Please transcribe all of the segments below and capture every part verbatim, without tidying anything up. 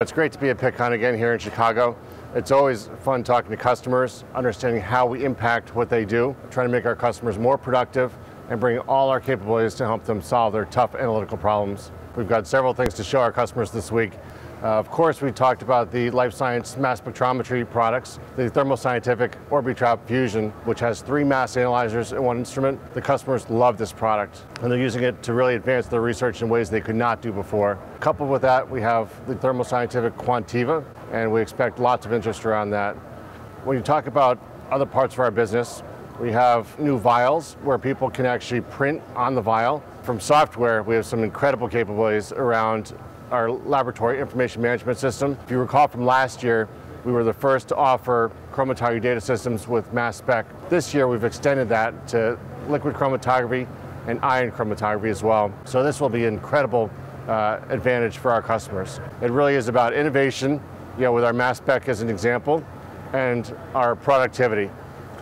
It's great to be at Pittcon again here in Chicago. It's always fun talking to customers, understanding how we impact what they do, trying to make our customers more productive, and bring all our capabilities to help them solve their tough analytical problems. We've got several things to show our customers this week. Uh, of course, we talked about the life science mass spectrometry products, the Thermo Scientific Orbitrap Fusion, which has three mass analyzers in one instrument. The customers love this product, and they're using it to really advance their research in ways they could not do before. Coupled with that, we have the Thermo Scientific Quantiva, and we expect lots of interest around that. When you talk about other parts of our business, we have new vials where people can actually print on the vial. From software, we have some incredible capabilities around our laboratory information management system. If you recall from last year, we were the first to offer chromatography data systems with mass spec. This year, we've extended that to liquid chromatography and ion chromatography as well. So this will be an incredible uh, advantage for our customers. It really is about innovation, you know, with our mass spec as an example, and our productivity.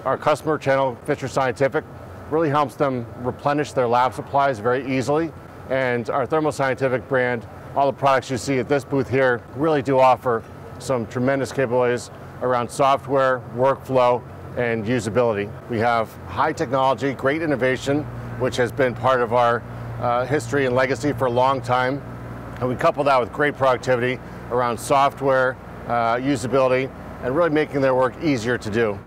Our customer channel, Fisher Scientific, really helps them replenish their lab supplies very easily. And our Thermo Scientific brand, all the products you see at this booth here, really do offer some tremendous capabilities around software, workflow, and usability. We have high technology, great innovation, which has been part of our uh, history and legacy for a long time. And we couple that with great productivity around software, uh, usability, and really making their work easier to do.